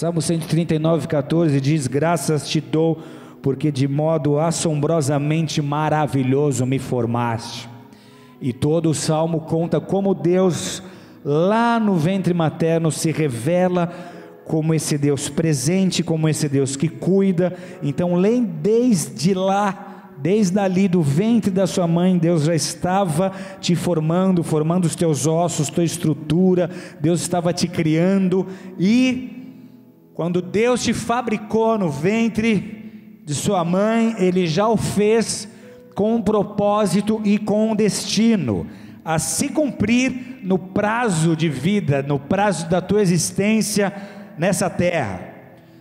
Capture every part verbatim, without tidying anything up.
Salmo cento e trinta e nove, quatorze diz: graças te dou, porque de modo assombrosamente maravilhoso me formaste. E todo o salmo conta como Deus lá no ventre materno se revela como esse Deus presente, como esse Deus que cuida. Então desde lá, desde ali do ventre da sua mãe, Deus já estava te formando, formando os teus ossos, tua estrutura. Deus estava te criando, e quando Deus te fabricou no ventre de sua mãe, Ele já o fez com um propósito e com um destino a se cumprir no prazo de vida, no prazo da tua existência nessa terra.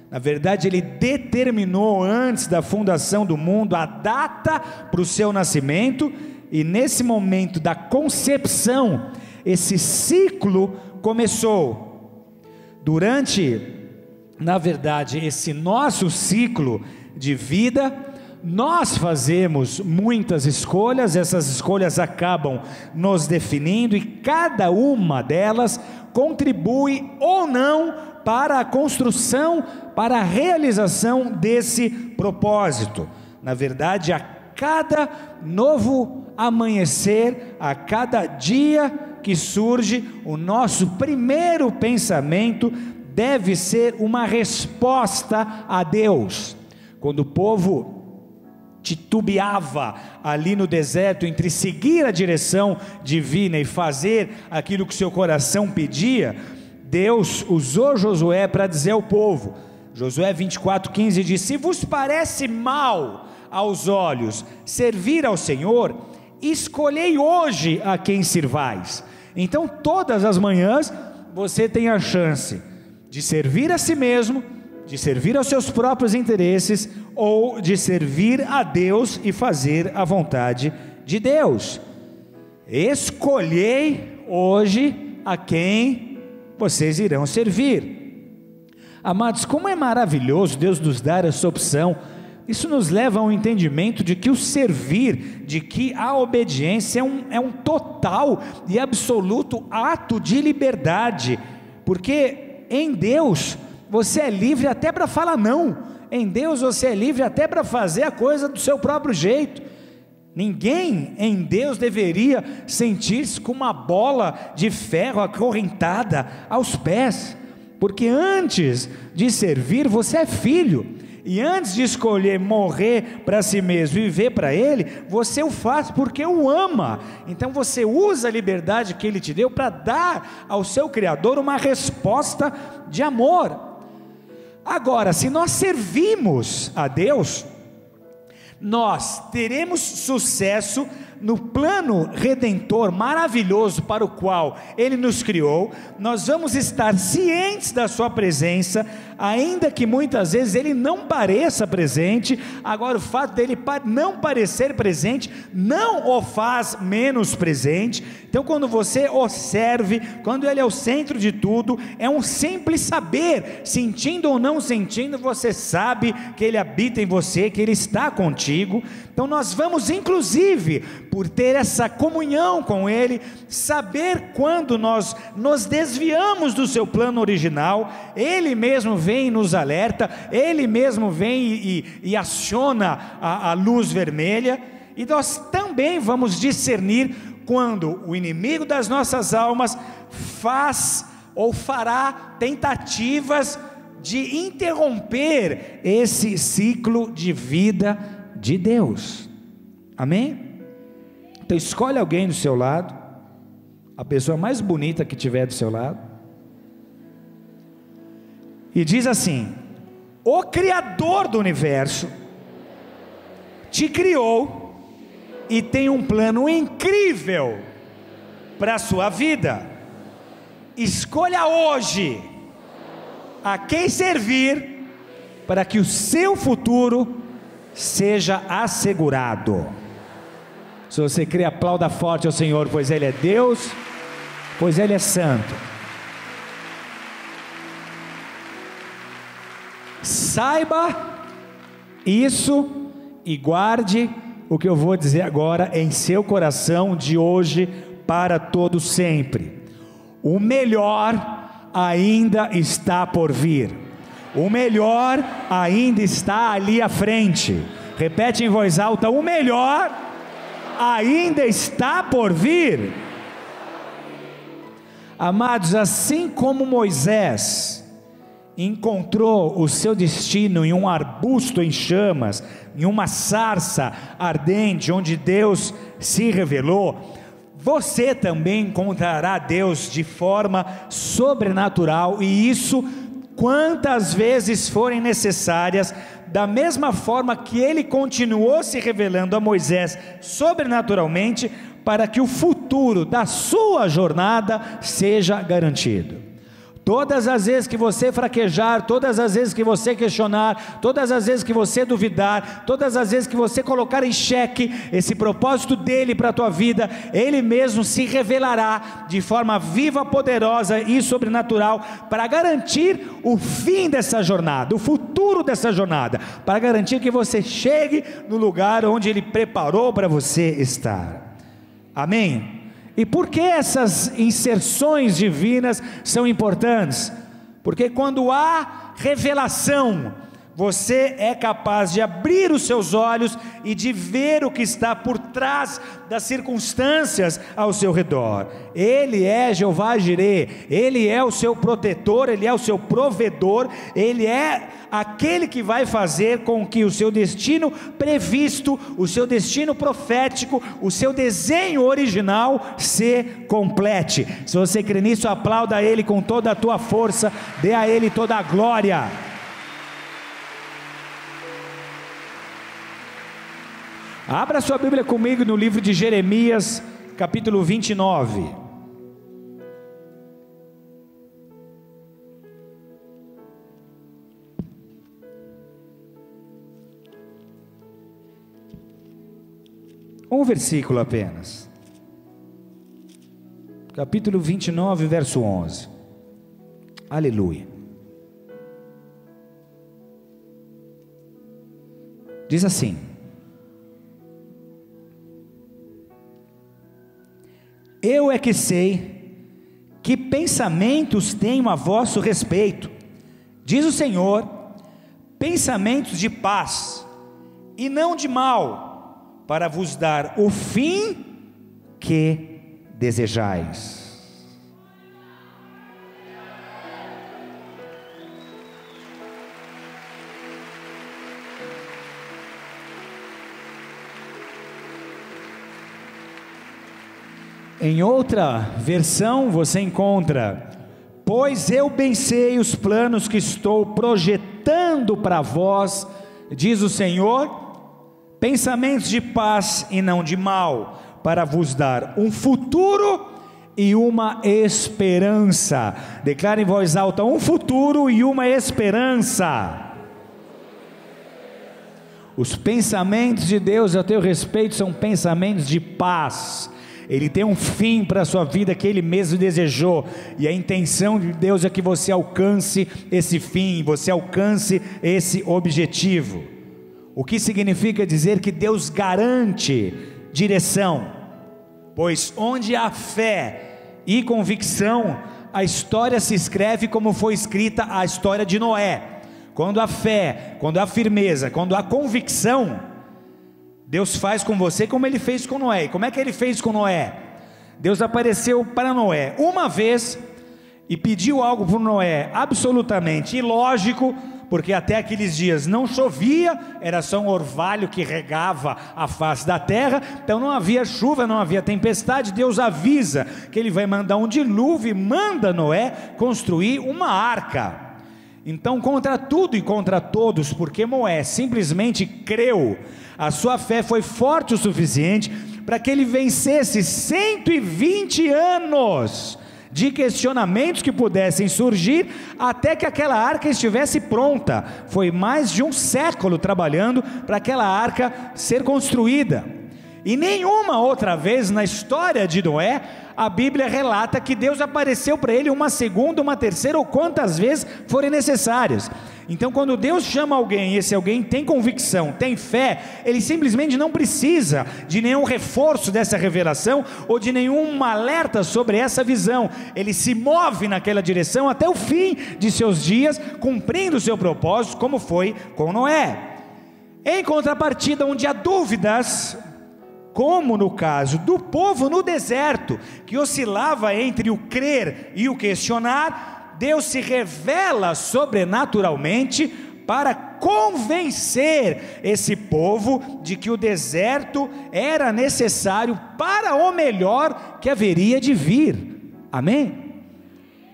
Na verdade, Ele determinou antes da fundação do mundo a data para o seu nascimento, e nesse momento da concepção, esse ciclo começou. Durante, na verdade, esse nosso ciclo de vida, nós fazemos muitas escolhas. Essas escolhas acabam nos definindo, e cada uma delas contribui ou não para a construção, para a realização desse propósito. Na verdade, a cada novo amanhecer, a cada dia que surge, o nosso primeiro pensamento deve ser uma resposta a Deus. Quando o povo titubeava ali no deserto entre seguir a direção divina e fazer aquilo que seu coração pedia, Deus usou Josué para dizer ao povo. Josué vinte e quatro, quinze diz: se vos parece mal aos olhos servir ao Senhor, escolhei hoje a quem sirvais. Então todas as manhãs você tem a chance de servir a si mesmo, de servir aos seus próprios interesses, ou de servir a Deus e fazer a vontade de Deus. Escolhei hoje a quem vocês irão servir. Amados, como é maravilhoso Deus nos dar essa opção. Isso nos leva ao entendimento de que o servir, de que a obediência é um, é um total e absoluto ato de liberdade, porque em Deus você é livre até para falar não. Em Deus você é livre até para fazer a coisa do seu próprio jeito. Ninguém em Deus deveria sentir-se com uma bola de ferro acorrentada aos pés, porque antes de servir você é filho, e antes de escolher morrer para si mesmo e viver para Ele, você o faz porque o ama. Então você usa a liberdade que Ele te deu para dar ao seu Criador uma resposta de amor. Agora, se nós servimos a Deus, nós teremos sucesso no plano redentor maravilhoso para o qual Ele nos criou. Nós vamos estar cientes da sua presença, ainda que muitas vezes Ele não pareça presente. Agora, o fato dele não parecer presente não o faz menos presente. Então, quando você o serve, quando Ele é o centro de tudo, é um simples saber, sentindo ou não sentindo, você sabe que Ele habita em você, que Ele está contigo. Então nós vamos, inclusive, por ter essa comunhão com Ele, saber quando nós nos desviamos do seu plano original. Ele mesmo vem e nos alerta, Ele mesmo vem e, e, e aciona a, a luz vermelha, e nós também vamos discernir quando o inimigo das nossas almas faz ou fará tentativas de interromper esse ciclo de vida de Deus. Amém? Então escolhe alguém do seu lado, a pessoa mais bonita que tiver do seu lado, e diz assim: o Criador do universo te criou e tem um plano incrível para a sua vida. Escolha hoje a quem servir, para que o seu futuro seja assegurado. Se você crê, aplauda forte ao Senhor, pois Ele é Deus, pois Ele é santo. Saiba isso e guarde o que eu vou dizer agora em seu coração, de hoje para todo sempre. O melhor ainda está por vir. O melhor ainda está ali à frente. Repete em voz alta: o melhor ainda está por vir. Amados, assim como Moisés encontrou o seu destino em um arbusto em chamas, em uma sarça ardente, onde Deus se revelou, você também encontrará Deus de forma sobrenatural, e isso quantas vezes forem necessárias. Da mesma forma que Ele continuou se revelando a Moisés sobrenaturalmente, para que o futuro da sua jornada seja garantido. Todas as vezes que você fraquejar, todas as vezes que você questionar, todas as vezes que você duvidar, todas as vezes que você colocar em xeque esse propósito dEle para a tua vida, Ele mesmo se revelará de forma viva, poderosa e sobrenatural, para garantir o fim dessa jornada, o futuro dessa jornada, para garantir que você chegue no lugar onde Ele preparou para você estar. Amém? E por que essas inserções divinas são importantes? Porque quando há revelação, você é capaz de abrir os seus olhos e de ver o que está por trás das circunstâncias ao seu redor. Ele é Jeová Jireh, Ele é o seu protetor, Ele é o seu provedor, Ele é aquele que vai fazer com que o seu destino previsto, o seu destino profético, o seu desenho original se complete. Se você crê nisso, aplauda a Ele com toda a tua força, dê a Ele toda a glória. Abra sua Bíblia comigo no livro de Jeremias, capítulo vinte e nove. Um versículo apenas. Capítulo vinte e nove, verso onze. Aleluia. Diz assim: eu é que sei que pensamentos tenho a vosso respeito, diz o Senhor, pensamentos de paz e não de mal, para vos dar o fim que desejais. Em outra versão você encontra: pois eu bem sei os planos que estou projetando para vós, diz o Senhor, pensamentos de paz e não de mal, para vos dar um futuro e uma esperança. Declara em voz alta: um futuro e uma esperança. Os pensamentos de Deus a teu respeito são pensamentos de paz. Ele tem um fim para a sua vida que Ele mesmo desejou, e a intenção de Deus é que você alcance esse fim, você alcance esse objetivo. O que significa dizer que Deus garante direção, pois onde há fé e convicção, a história se escreve como foi escrita a história de Noé. Quando há fé, quando há firmeza, quando há convicção, Deus faz com você como Ele fez com Noé. Como é que Ele fez com Noé? Deus apareceu para Noé uma vez e pediu algo para Noé absolutamente ilógico, porque até aqueles dias não chovia, era só um orvalho que regava a face da terra, então não havia chuva, não havia tempestade. Deus avisa que Ele vai mandar um dilúvio e manda Noé construir uma arca. Então, contra tudo e contra todos, porque Noé simplesmente creu, a sua fé foi forte o suficiente para que ele vencesse cento e vinte anos de questionamentos que pudessem surgir, até que aquela arca estivesse pronta. Foi mais de um século trabalhando para aquela arca ser construída, e nenhuma outra vez na história de Noé a Bíblia relata que Deus apareceu para ele uma segunda, uma terceira ou quantas vezes forem necessárias. Então quando Deus chama alguém, esse alguém tem convicção, tem fé, ele simplesmente não precisa de nenhum reforço dessa revelação, ou de nenhum alerta sobre essa visão, ele se move naquela direção até o fim de seus dias, cumprindo o seu propósito, como foi com Noé. Em contrapartida, onde há dúvidas, como no caso do povo no deserto, que oscilava entre o crer e o questionar, Deus se revela sobrenaturalmente para convencer esse povo de que o deserto era necessário para o melhor que haveria de vir. Amém?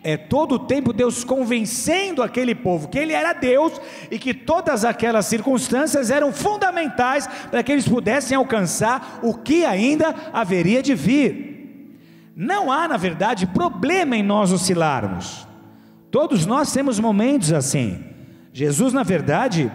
É todo o tempo Deus convencendo aquele povo que Ele era Deus, e que todas aquelas circunstâncias eram fundamentais para que eles pudessem alcançar o que ainda haveria de vir. Não há, na verdade, problema em nós oscilarmos, todos nós temos momentos assim. Jesus, na verdade,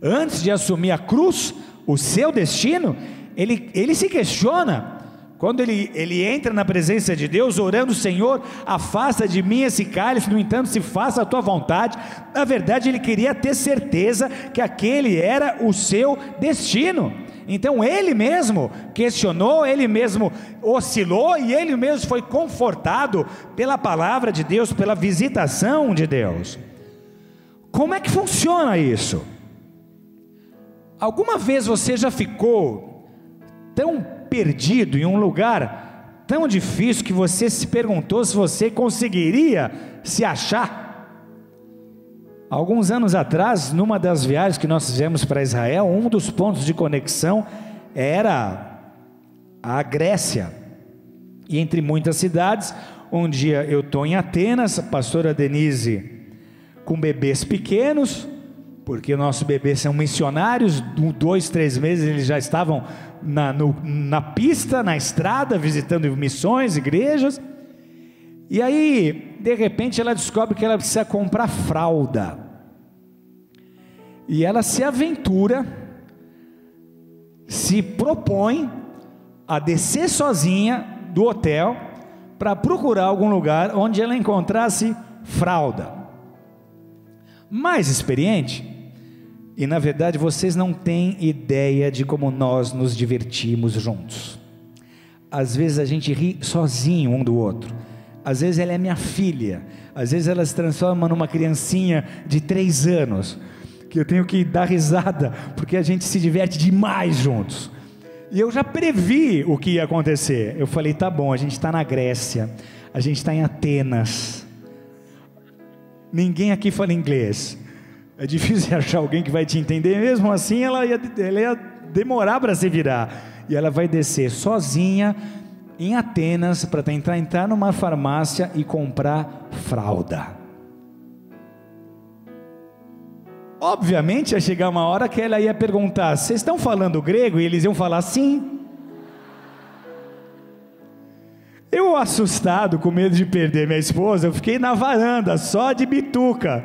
antes de assumir a cruz, o seu destino, Ele, ele se questiona. Quando ele, ele entra na presença de Deus, orando: Senhor, afasta de mim esse cálice, no entanto se faça a tua vontade. Na verdade, ele queria ter certeza que aquele era o seu destino. Então ele mesmo questionou, ele mesmo oscilou, e ele mesmo foi confortado pela palavra de Deus, pela visitação de Deus. Como é que funciona isso? Alguma vez você já ficou tão perdido em um lugar tão difícil que você se perguntou se você conseguiria se achar? Alguns anos atrás, numa das viagens que nós fizemos para Israel, um dos pontos de conexão era a Grécia, e entre muitas cidades. Um dia eu estou em Atenas, a pastora Denise com bebês pequenos, porque nossos bebês são missionários, dois, três meses eles já estavam na, no, na pista, na estrada, visitando missões, igrejas. E aí, de repente, ela descobre que ela precisa comprar fralda, e ela se aventura, se propõe a descer sozinha do hotel, para procurar algum lugar onde ela encontrasse fralda. Mais experiente. E na verdade vocês não têm ideia de como nós nos divertimos juntos. Às vezes a gente ri sozinho um do outro, às vezes ela é minha filha, às vezes ela se transforma numa criancinha de três anos, que eu tenho que dar risada, porque a gente se diverte demais juntos. E eu já previ o que ia acontecer. Eu falei: tá bom, a gente está na Grécia, a gente está em Atenas, ninguém aqui fala inglês, é difícil achar alguém que vai te entender. Mesmo assim ela ia, ela ia demorar para se virar, e ela vai descer sozinha em Atenas para tentar entrar numa farmácia e comprar fralda. Obviamente ia chegar uma hora que ela ia perguntar: vocês estão falando grego? E eles iam falar sim. Eu, assustado, com medo de perder minha esposa, eu fiquei na varanda só de bituca,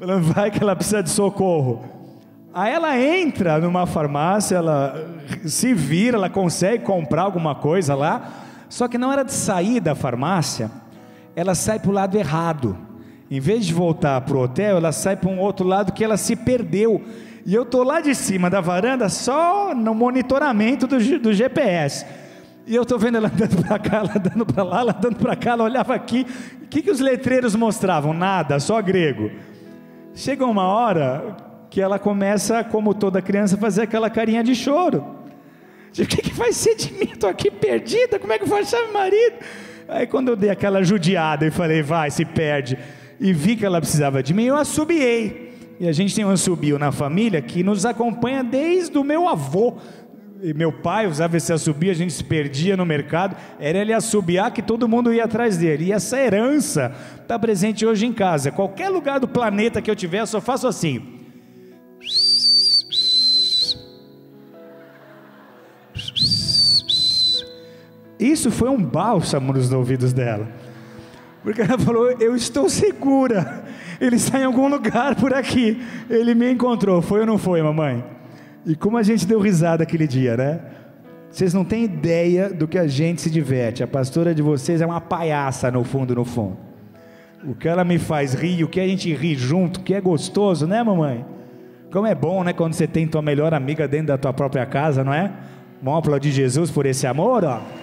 falando: vai que ela precisa de socorro. Aí ela entra numa farmácia, ela se vira, ela consegue comprar alguma coisa lá. Só que não era de sair da farmácia, ela sai para o lado errado. Em vez de voltar para o hotel, ela sai para um outro lado que ela se perdeu. E eu estou lá de cima da varanda, só no monitoramento do, do G P S. E eu estou vendo ela andando para cá, ela andando para lá, ela andando para cá. Ela olhava aqui, o que, que os letreiros mostravam? Nada, só grego. Chega uma hora que ela começa, como toda criança, a fazer aquela carinha de choro. O que, que vai ser de mim? Estou aqui perdida, como é que eu vou achar meu marido? Aí quando eu dei aquela judiada e falei: vai, se perde, e vi que ela precisava de mim, eu assobiei. E a gente tem um assobio na família que nos acompanha desde o meu avô. E meu pai usava esse assobio, a gente se perdia no mercado, era ele assobiar que todo mundo ia atrás dele. E essa herança está presente hoje em casa. Qualquer lugar do planeta que eu tiver, eu só faço assim. Isso foi um bálsamo nos ouvidos dela, porque ela falou: eu estou segura, ele está em algum lugar por aqui, ele me encontrou. Foi ou não foi, mamãe? E como a gente deu risada aquele dia, né? Vocês não têm ideia do que a gente se diverte. A pastora de vocês é uma palhaça no fundo, no fundo. O que ela me faz rir, o que a gente ri junto, que é gostoso, né, mamãe? Como é bom, né, quando você tem tua melhor amiga dentro da tua própria casa, não é? Vamos aplaudir Jesus por esse amor, ó.